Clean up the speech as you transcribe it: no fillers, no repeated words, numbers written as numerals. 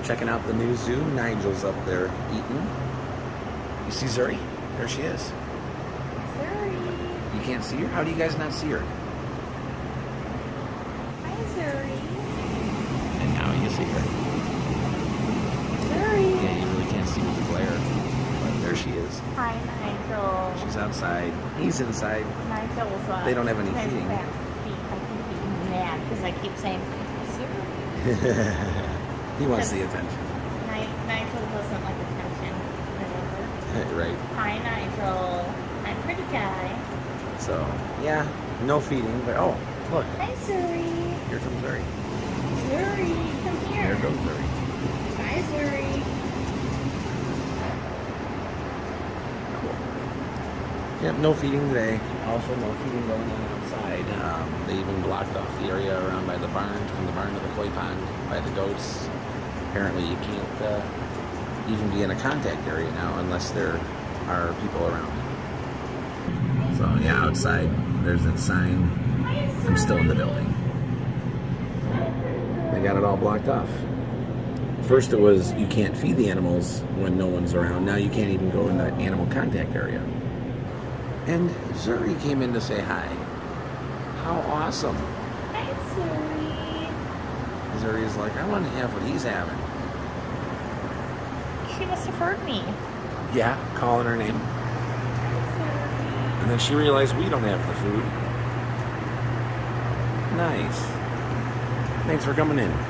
We're checking out the new zoo. Nigel's up there eating. You see Zuri? There she is. Zuri! You can't see her? How do you guys not see her? Hi, Zuri. And now you see her. Zuri! Yeah, you really can't see with the glare. But there she is. Hi, Nigel. She's outside. He's inside. Nigel's up. They don't have any feeding. I keep being mad because I keep saying, Zuri. He wants the attention. Nigel doesn't like attention. Right. Hi, Nigel. I'm pretty guy. So, yeah, no feeding, but oh, look. Hi, Zuri. Here comes Zuri. Zuri, come here. There goes Zuri. Hi, Zuri. Cool. Yep, no feeding today. Also, no feeding going on outside. They even blocked off the area around by the barn, from the barn to the koi pond, by the goats. Apparently you can't even be in a contact area now unless there are people around. So yeah, outside, there's that sign. I'm still in the building. They got it all blocked off. First it was you can't feed the animals when no one's around. Now you can't even go in the animal contact area. And Zuri came in to say hi. How awesome. Hi, Zuri. Zuri is like, I want to have what he's having. She must have heard me. Yeah, calling her name. And then she realized we don't have the food. Nice. Thanks for coming in.